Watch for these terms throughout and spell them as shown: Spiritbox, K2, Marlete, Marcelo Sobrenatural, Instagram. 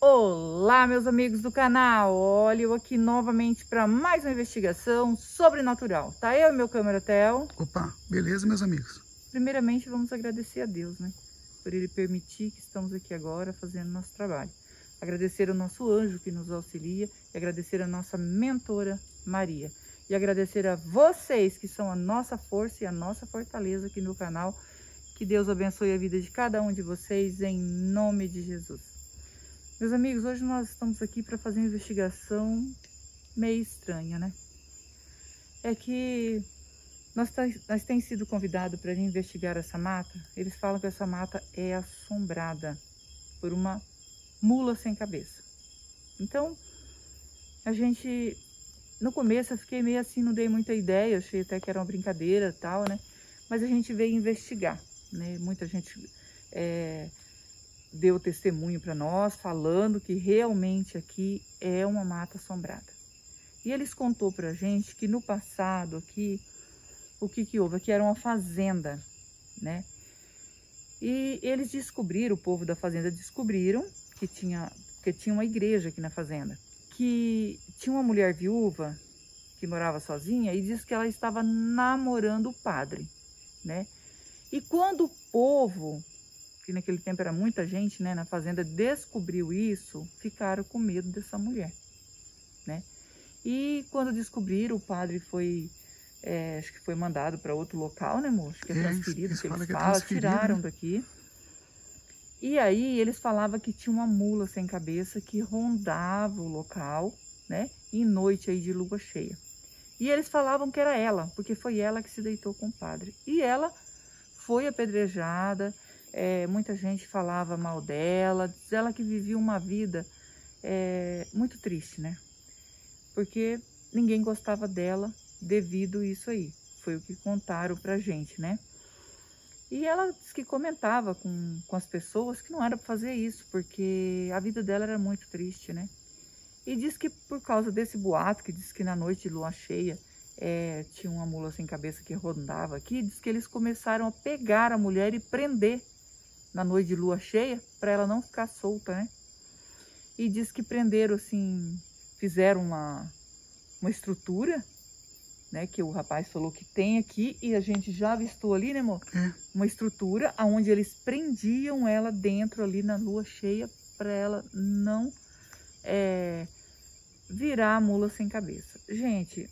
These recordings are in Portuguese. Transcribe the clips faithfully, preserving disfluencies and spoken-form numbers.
Olá, meus amigos do canal, olha eu aqui novamente para mais uma investigação sobrenatural. Tá eu e meu câmera Theo. Opa, beleza, meus amigos? Primeiramente vamos agradecer a Deus, né? Por ele permitir que estamos aqui agora fazendo nosso trabalho. Agradecer ao nosso anjo que nos auxilia e agradecer a nossa mentora Maria. E agradecer a vocês que são a nossa força e a nossa fortaleza aqui no canal. Que Deus abençoe a vida de cada um de vocês em nome de Jesus. Meus amigos, hoje nós estamos aqui para fazer uma investigação meio estranha, né? É que nós, nós temos sido convidados para investigar essa mata. Eles falam que essa mata é assombrada por uma mula sem cabeça. Então, a gente, no começo eu fiquei meio assim, não dei muita ideia, achei até que era uma brincadeira e tal, né? Mas a gente veio investigar, né? Muita gente... É, deu testemunho para nós, falando que realmente aqui é uma mata assombrada. E eles contou para a gente que no passado aqui, o que que houve? Aqui era uma fazenda, né? E eles descobriram, o povo da fazenda descobriram que tinha, que tinha uma igreja aqui na fazenda, que tinha uma mulher viúva que morava sozinha e disse que ela estava namorando o padre, né? E quando o povo... que naquele tempo era muita gente, né, na fazenda, descobriu isso, ficaram com medo dessa mulher, né? E quando descobriram, o padre foi, é, acho que foi mandado para outro local, né, moço? Que é transferido, eles, que eles falam, é tiraram, né, daqui. E aí eles falavam que tinha uma mula sem cabeça que rondava o local, né, em noite aí de lua cheia. E eles falavam que era ela, porque foi ela que se deitou com o padre. E ela foi apedrejada... É, muita gente falava mal dela, diz ela que vivia uma vida é, muito triste, né? Porque ninguém gostava dela devido a isso aí. Foi o que contaram pra gente, né? E ela diz que comentava com, com as pessoas que não era pra fazer isso, porque a vida dela era muito triste, né? E diz que por causa desse boato, que diz que na noite de lua cheia é, tinha uma mula sem cabeça que rondava aqui, diz que eles começaram a pegar a mulher e prender na noite de lua cheia, para ela não ficar solta, né? E diz que prenderam, assim, fizeram uma, uma estrutura, né? Que o rapaz falou que tem aqui, e a gente já avistou ali, né, amor? É. Uma estrutura onde eles prendiam ela dentro ali na lua cheia, para ela não é, virar a mula sem cabeça. Gente,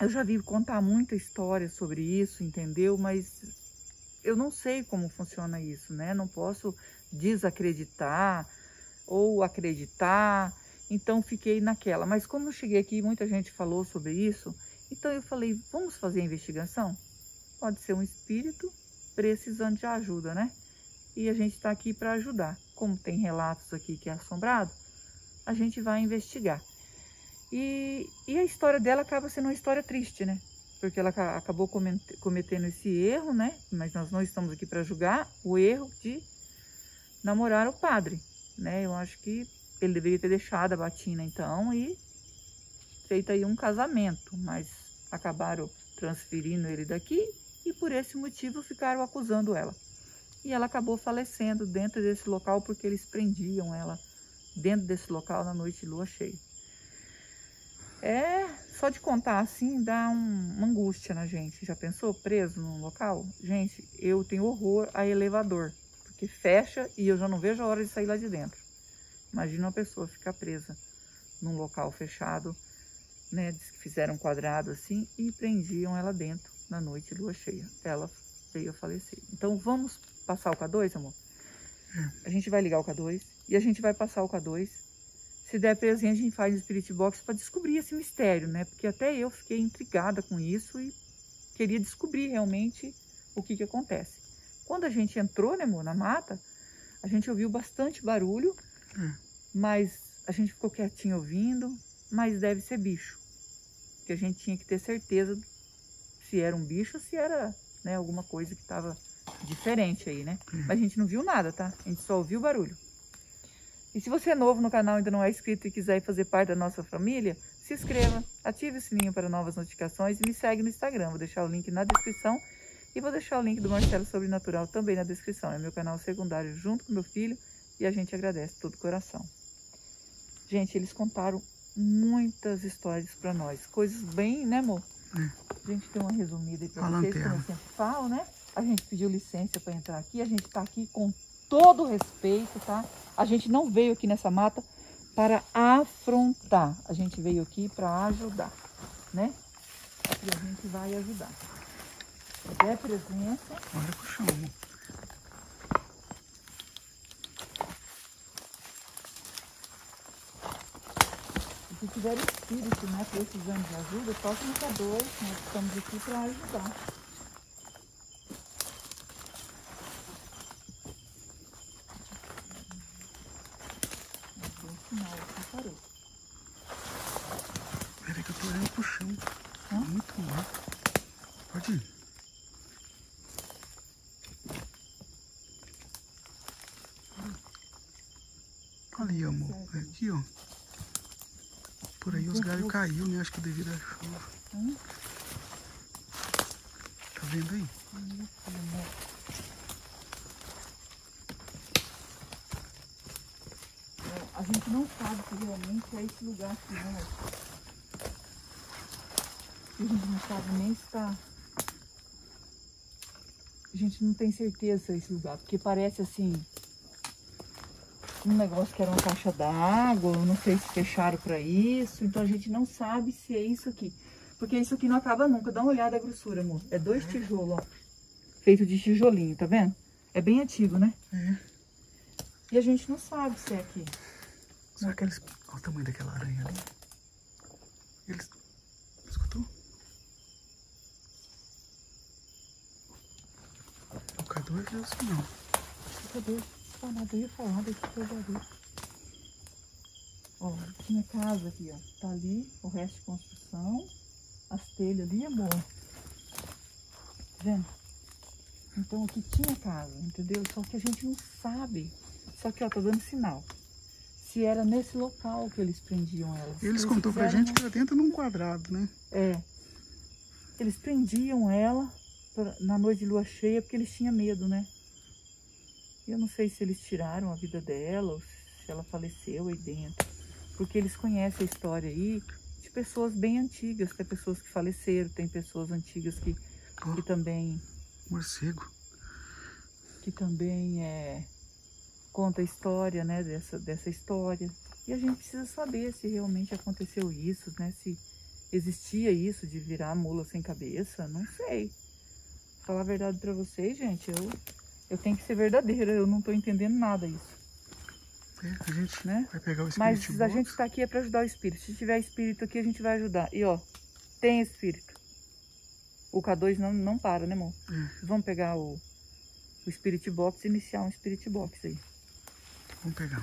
eu já vi contar muita história sobre isso, entendeu? Mas... eu não sei como funciona isso, né? Não posso desacreditar ou acreditar. Então, fiquei naquela. Mas como eu cheguei aqui, muita gente falou sobre isso. Então, eu falei, vamos fazer a investigação? Pode ser um espírito precisando de ajuda, né? E a gente está aqui para ajudar. Como tem relatos aqui que é assombrado, a gente vai investigar. E, e a história dela acaba sendo uma história triste, né? Porque ela acabou cometendo esse erro, né? Mas nós não estamos aqui para julgar o erro de namorar o padre, né? Eu acho que ele deveria ter deixado a batina, então, e feito aí um casamento. Mas acabaram transferindo ele daqui e por esse motivo ficaram acusando ela. E ela acabou falecendo dentro desse local porque eles prendiam ela dentro desse local na noite de lua cheia. É... só de contar assim dá um, uma angústia na gente. Já pensou preso num local? Gente, eu tenho horror a elevador, porque fecha e eu já não vejo a hora de sair lá de dentro. Imagina uma pessoa ficar presa num local fechado, né? Diz que fizeram um quadrado assim e prendiam ela dentro na noite lua cheia. Ela veio a falecer. Então vamos passar o K dois, amor? A gente vai ligar o K dois e a gente vai passar o K dois. Se der presente, a gente faz o Spiritbox para descobrir esse mistério, né? Porque até eu fiquei intrigada com isso e queria descobrir realmente o que que acontece. Quando a gente entrou, né, amor, na mata, a gente ouviu bastante barulho, hum. mas a gente ficou quietinho ouvindo, mas deve ser bicho. Porque a gente tinha que ter certeza se era um bicho ou se era, né, alguma coisa que estava diferente aí, né? Hum. Mas a gente não viu nada, tá? A gente só ouviu barulho. E se você é novo no canal, ainda não é inscrito e quiser fazer parte da nossa família, se inscreva, ative o sininho para novas notificações e me segue no Instagram. Vou deixar o link na descrição e vou deixar o link do Marcelo Sobrenatural também na descrição. É meu canal secundário junto com meu filho e a gente agradece de todo o coração. Gente, eles contaram muitas histórias para nós. Coisas bem, né, amor? É. A gente deu uma resumida aí para vocês, como eu sempre falo, né? A gente pediu licença para entrar aqui. A gente está aqui com todo respeito, tá? A gente não veio aqui nessa mata para afrontar. A gente veio aqui para ajudar, né? Aqui a gente vai ajudar. É presença. Olha pro chão. Se tiver espírito, né, precisando de ajuda, só fica dois, nós estamos aqui para ajudar. Peraí que eu tô olhando pro chão. Hã? Muito bom. Pode ir. Olha aí, amor. É aqui, ó. Por aí os galhos caíram, né? Acho que devido à chuva. Hum? Tá vendo aí? A gente não sabe se realmente é esse lugar aqui, né? A gente não sabe nem se tá... A gente não tem certeza desse lugar, porque parece assim... Um negócio que era uma caixa d'água, eu não sei se fecharam para isso, então a gente não sabe se é isso aqui. Porque isso aqui não acaba nunca, dá uma olhada a grossura, amor. É dois é. tijolos, ó, feito de tijolinho, tá vendo? É bem antigo, né? É. E a gente não sabe se é aqui. Só aqueles... Olha o tamanho daquela aranha ali. Eles... Escutou? O K dois é assim, não. O K dois. Ah, nada, eu ia falar desse barulho. Ó, tinha casa aqui, ó. Tá ali, o resto de construção. As telhas ali, amor. Tá vendo? Então aqui tinha casa, entendeu? Só que a gente não sabe. Só que, ó, tá dando sinal. Se era nesse local que eles prendiam elas. Eles contou pra gente que ela dentro num quadrado, né? É. Eles prendiam ela pra, na noite de lua cheia porque eles tinham medo, né? Eu não sei se eles tiraram a vida dela ou se ela faleceu aí dentro. Porque eles conhecem a história aí de pessoas bem antigas. Tem pessoas que faleceram, tem pessoas antigas que, oh, que também... Morcego. Que também é, conta a história, né, dessa, dessa história. E a gente precisa saber se realmente aconteceu isso, né? Se existia isso de virar mula sem cabeça, não sei. Vou falar a verdade pra vocês, gente, eu... Eu tenho que ser verdadeira, eu não tô entendendo nada isso. É, a gente, né, vai pegar o espírito. Mas a gente tá aqui é pra ajudar o espírito. Se tiver espírito aqui, a gente vai ajudar. E ó, tem espírito. O K dois não, não para, né, amor? É. Vamos pegar o, o Spiritbox e iniciar um Spiritbox aí. Vamos pegar.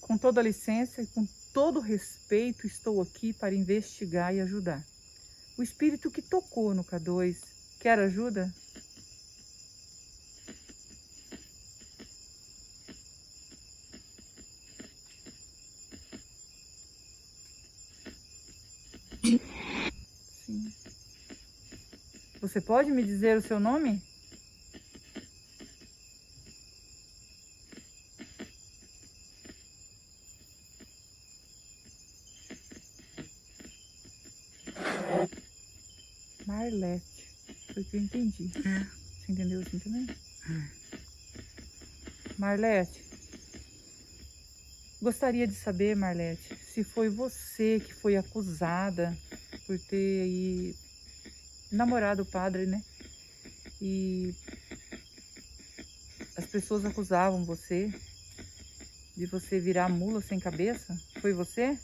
Com toda a licença e com todo o respeito, estou aqui para investigar e ajudar. O espírito que tocou no K dois, quer ajuda? Sim. Você pode me dizer o seu nome? Marlete, foi o que eu entendi. É. Você entendeu assim também? É. Marlete, gostaria de saber, Marlete, se foi você que foi acusada por ter aí namorado o padre, né? E as pessoas acusavam você de você virar mula sem cabeça? Foi você?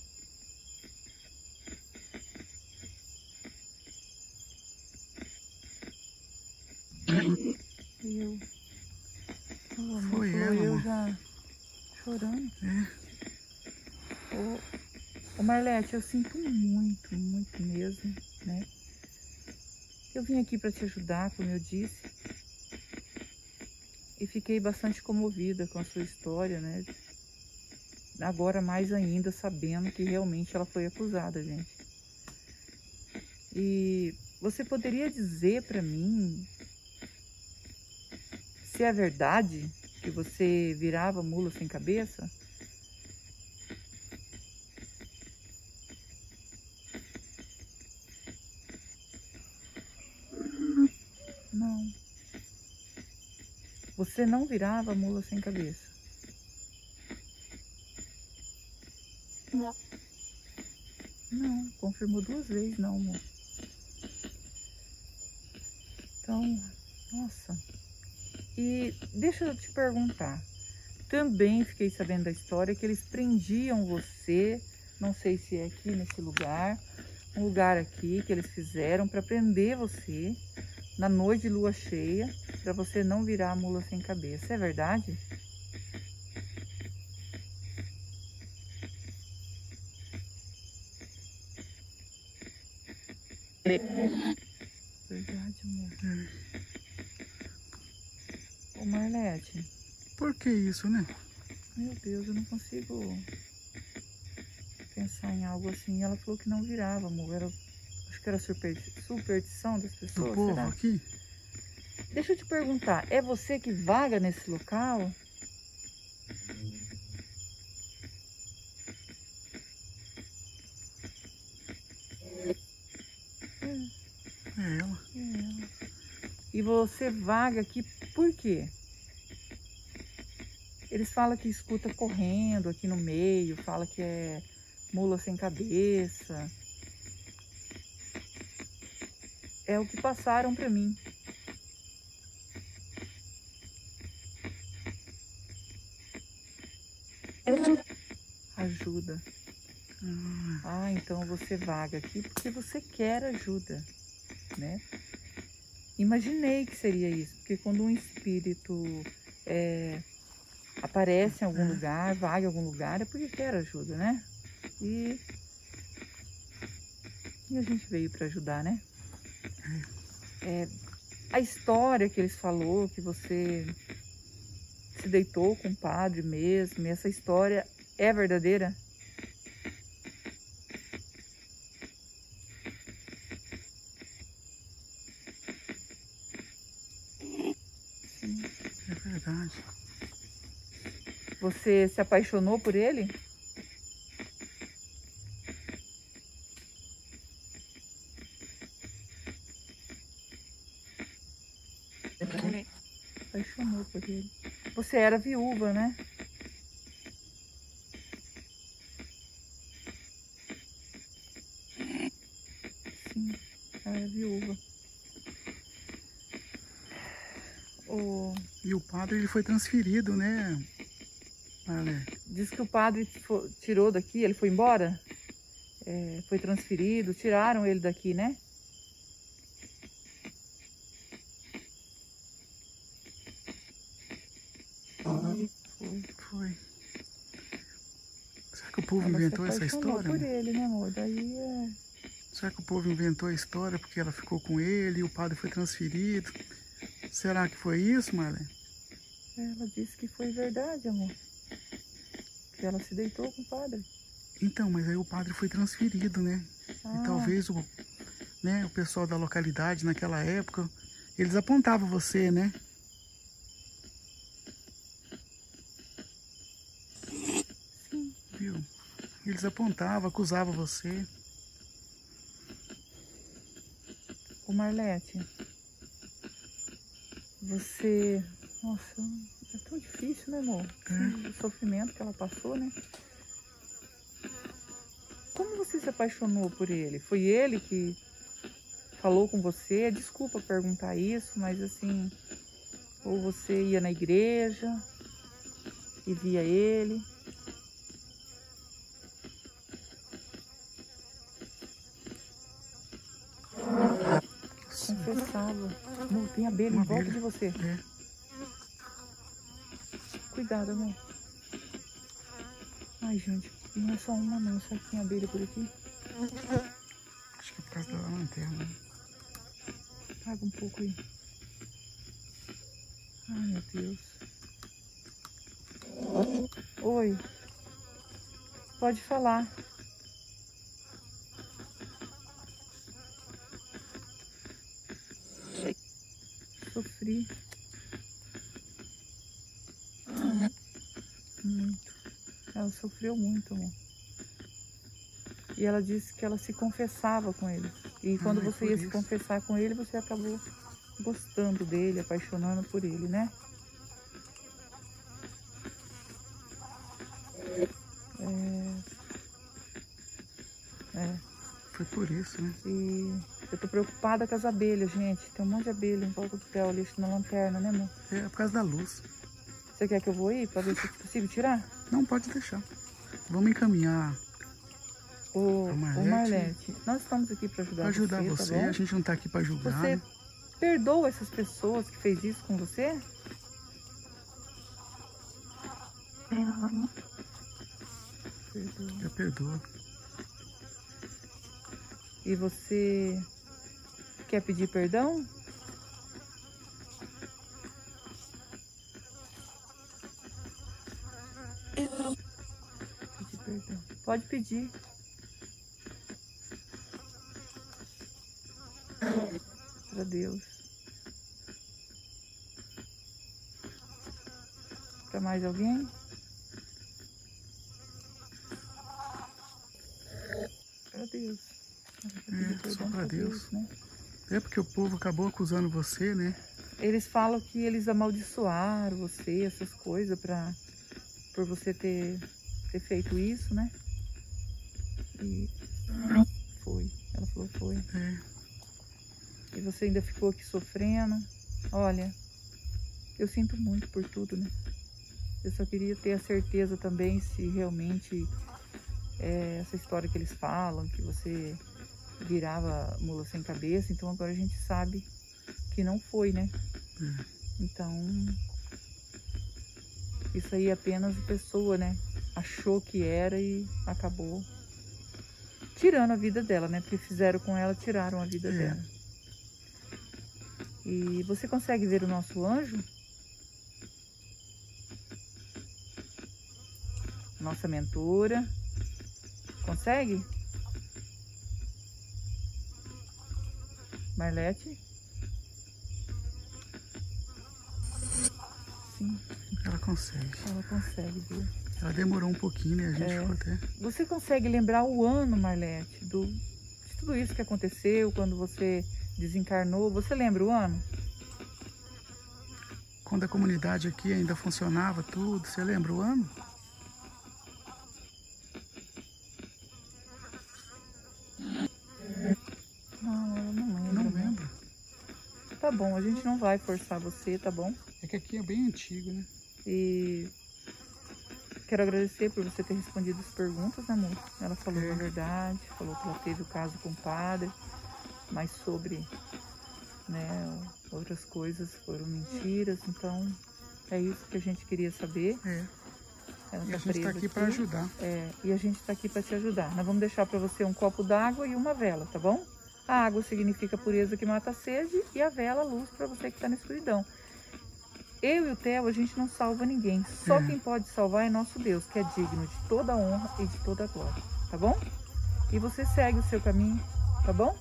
Eu. Oh, foi ela, eu já chorando. É. Ô, ô Marlete, eu sinto muito, muito mesmo, né? Eu vim aqui para te ajudar, como eu disse. E fiquei bastante comovida com a sua história, né? Agora mais ainda, sabendo que realmente ela foi acusada, gente. E você poderia dizer para mim... Se é verdade que você virava mula sem cabeça? Não. Você não virava mula sem cabeça? Não. Não, confirmou duas vezes, não, amor. Então, nossa. E deixa eu te perguntar. Também fiquei sabendo da história que eles prendiam você, não sei se é aqui nesse lugar, um lugar aqui que eles fizeram para prender você na noite de lua cheia, para você não virar a mula sem cabeça. É verdade? Verdade, amor. Ô, Marlete. Por que isso, né? Meu Deus, eu não consigo pensar em algo assim. Ela falou que não virava, amor. Era, acho que era superstição das pessoas. Do povo, será? Aqui? Deixa eu te perguntar, é você que vaga nesse local? É ela. É ela. E você vaga aqui por quê? Eles falam que escuta correndo aqui no meio, fala que é mula sem cabeça. É o que passaram pra mim. Ajuda. Ah, então você vaga aqui porque você quer ajuda, né? Imaginei que seria isso, porque quando um espírito é, aparece em algum lugar, vaga em algum lugar, é porque quer ajuda, né? E, e a gente veio para ajudar, né? É, a história que eles falou, que você se deitou com o padre mesmo, e essa história é verdadeira? É verdade. Você se apaixonou por ele? Apaixonou por ele. Você era viúva, né? Sim, ela era viúva. O... E o padre, ele foi transferido, né? Marlete. Diz que o padre tirou daqui, ele foi embora? É, foi transferido, tiraram ele daqui, né? Uhum. Foi, foi. Será que o povo ela inventou essa história? Por ele, né, amor? Daí é... Será que o povo inventou a história porque ela ficou com ele e o padre foi transferido? Será que foi isso, Marlene? Ela disse que foi verdade, amor. Que ela se deitou com o padre. Então, mas aí o padre foi transferido, né? Ah. E talvez o, né, o pessoal da localidade naquela época, eles apontavam você, né? Sim. Viu? Eles apontavam, acusavam você. Ô, Marlete... Você, nossa, é tão difícil, né, amor? É. O sofrimento que ela passou, né? Como você se apaixonou por ele? Foi ele que falou com você? Desculpa perguntar isso, mas assim, ou você ia na igreja e via ele? Amor, tem abelha em volta de você. É. Cuidado, amor. Ai, gente, não é só uma não. Será que tem abelha por aqui? Acho que é por causa da lanterna. Traga um pouco aí. Ai, meu Deus. Oi. Pode falar. Sofri. ela sofreu muito, amor. E ela disse que ela se confessava com ele. E quando ah, você ia isso. se confessar com ele, você acabou gostando dele, apaixonando por ele, né? É... é. Foi por isso, né? E eu tô preocupada com as abelhas, gente. Tem um monte de abelha em volta do céu, lixo na lanterna, né, amor? É, é por causa da luz. Você quer que eu vou ir pra ver se eu consigo tirar? Não, pode deixar. Vamos encaminhar... Ô, Marlete, Marlete, nós estamos aqui para ajudar, ajudar você, você. Tá bom? A gente não está aqui para julgar. Você né? perdoa essas pessoas que fez isso com você? Perdoa. Já perdoa. E você quer pedir perdão? Eu... Pedir perdão. Pode pedir. Pra Deus, pra mais alguém? Pra Deus, é, só pra Deus. Deus, né? É porque o povo acabou acusando você, né? Eles falam que eles amaldiçoaram você, essas coisas, pra, por você ter, ter feito isso, né? E foi, ela falou foi. É. E você ainda ficou aqui sofrendo. Olha, eu sinto muito por tudo, né? Eu só queria ter a certeza também se realmente é, essa história que eles falam, que você virava mula sem cabeça. Então agora a gente sabe que não foi, né? Hum. Então, isso aí é apenas a pessoa, né? Achou que era e acabou tirando a vida dela, né? Porque fizeram com ela, tiraram a vida é. dela. E você consegue ver o nosso anjo? Nossa mentora. Consegue? Marlete? Sim. Ela consegue. Ela consegue ver. Ela demorou um pouquinho, né? A gente é. ficou até... Você consegue lembrar o ano, Marlete, do... de tudo isso que aconteceu, quando você... desencarnou, você lembra o ano? Quando a comunidade aqui ainda funcionava tudo, você lembra o ano? Não, eu não lembro. Não lembro. Tá bom, a gente não vai forçar você, tá bom? É que aqui é bem antigo, né? E quero agradecer por você ter respondido as perguntas, né, amor? Ela falou é. a verdade, falou que ela teve o caso com o padre, mas sobre né, outras coisas foram mentiras, então é isso que a gente queria saber. É. Ela e tá a gente está aqui, aqui. para ajudar. É, e a gente está aqui para te ajudar. Nós vamos deixar para você um copo d'água e uma vela, tá bom? A água significa pureza que mata a sede e a vela, luz para você que está na escuridão. Eu e o Theo, a gente não salva ninguém. Só é. quem pode salvar é nosso Deus, que é digno de toda a honra e de toda a glória, tá bom? E você segue o seu caminho, tá bom?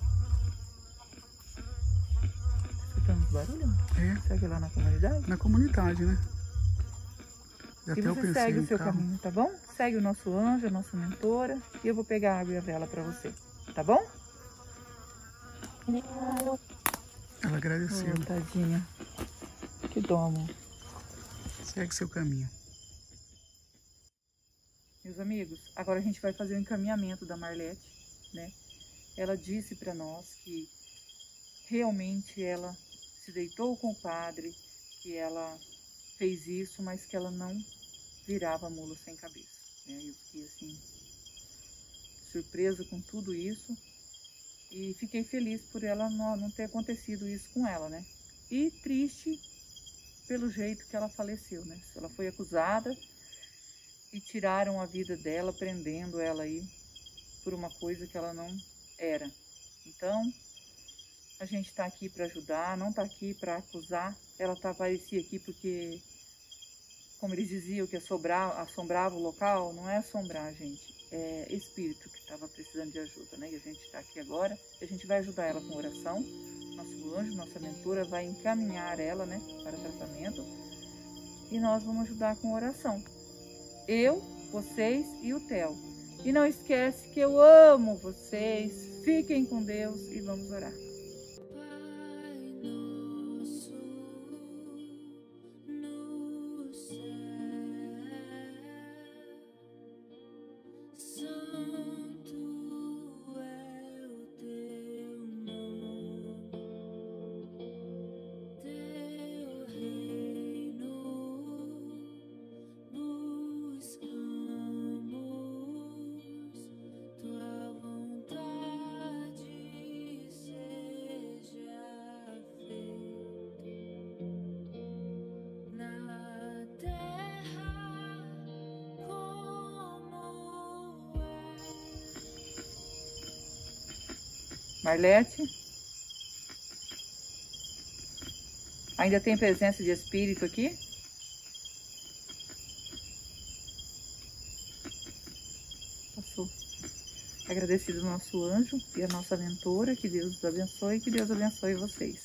Barulho? É. Segue lá na comunidade? Na comunidade, né? E até você segue o seu carro. caminho, tá bom? Segue o nosso anjo, a nossa mentora. E eu vou pegar a água e a vela pra você, tá bom? Ela agradeceu. Oh, tadinha. Que dó, amor. Segue seu caminho. Meus amigos, agora a gente vai fazer o encaminhamento da Marlete, né? Ela disse pra nós que realmente ela... se deitou com o padre, que ela fez isso, mas que ela não virava mula sem cabeça. Né? Eu fiquei assim, surpresa com tudo isso e fiquei feliz por ela não, não ter acontecido isso com ela, né? E triste pelo jeito que ela faleceu, né? Ela foi acusada e tiraram a vida dela, prendendo ela aí por uma coisa que ela não era. Então... a gente tá aqui para ajudar, não tá aqui para acusar. Ela tá, aparecia aqui porque, como eles diziam, que assombrar, assombrava o local, não é assombrar, gente. É espírito que estava precisando de ajuda, né? E a gente tá aqui agora, a gente vai ajudar ela com oração. Nosso anjo, nossa mentora vai encaminhar ela, né, para tratamento. E nós vamos ajudar com oração. Eu vocês e o Theo. E não esquece que eu amo vocês. Fiquem com Deus e vamos orar. Marlete, ainda tem presença de espírito aqui? Passou. Agradecido ao nosso anjo e à nossa mentora, que Deus os abençoe e que Deus abençoe vocês.